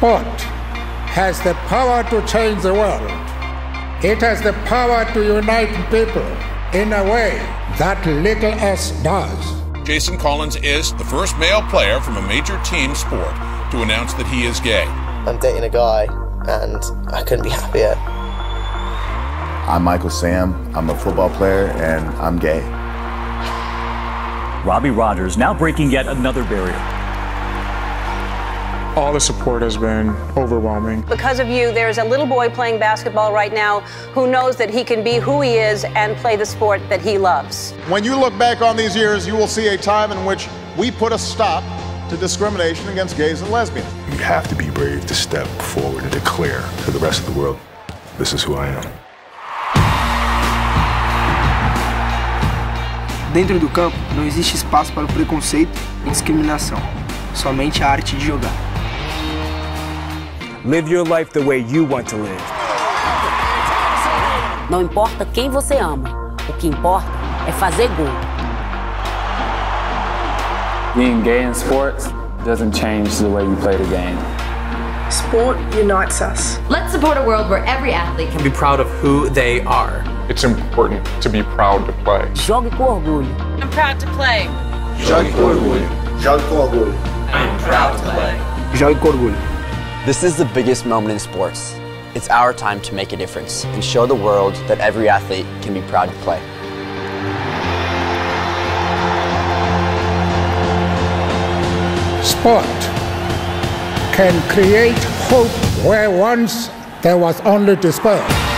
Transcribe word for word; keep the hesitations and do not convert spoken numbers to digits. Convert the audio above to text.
Sport has the power to change the world. It has the power to unite people in a way that little else does. Jason Collins is the first male player from a major team sport to announce that he is gay. I'm dating a guy and I couldn't be happier. I'm Michael Sam, I'm a football player and I'm gay. Robbie Rogers now breaking yet another barrier. All the support has been overwhelming. Because of you, there's a little boy playing basketball right now who knows that he can be who he is and play the sport that he loves. When you look back on these years, you will see a time in which we put a stop to discrimination against gays and lesbians. You have to be brave to step forward and declare to the rest of the world, this is who I am. Dentro do campo, não existe espaço para o preconceito e discriminação. Somente a arte de jogar. Live your life the way you want to live. Não importa quem você ama, o que importa é fazer gol. Being gay in sports doesn't change the way you play the game. Sport unites us. Let's support a world where every athlete can be proud of who they are. It's important to be proud to play. Jogue com orgulho. I'm proud to play. Jogue com orgulho. Jogue com orgulho. I'm proud to play. Jogue com orgulho. This is the biggest moment in sports. It's our time to make a difference and show the world that every athlete can be proud to play. Sport can create hope where once there was only despair.